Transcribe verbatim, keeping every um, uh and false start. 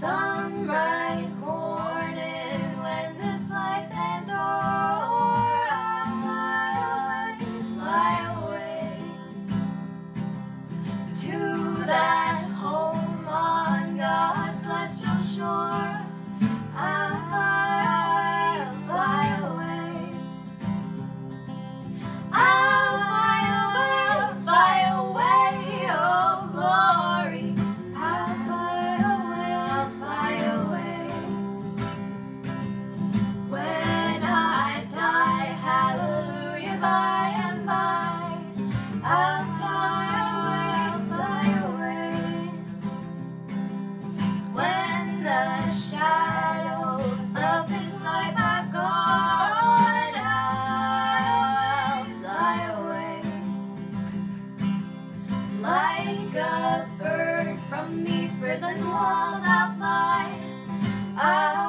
sun bright morning, when this life is o'er, I fly, fly away to that home on God's celestial shore. I fly, I fly away. I'll fly away, fly away, oh glory. I'll fly away, I'll fly away. When I die, hallelujah, by and by. I'll fly away, I'll fly away. When the shadows of this life are gone, I'll fly away. Like a bird from these prison walls, I'll fly. I'll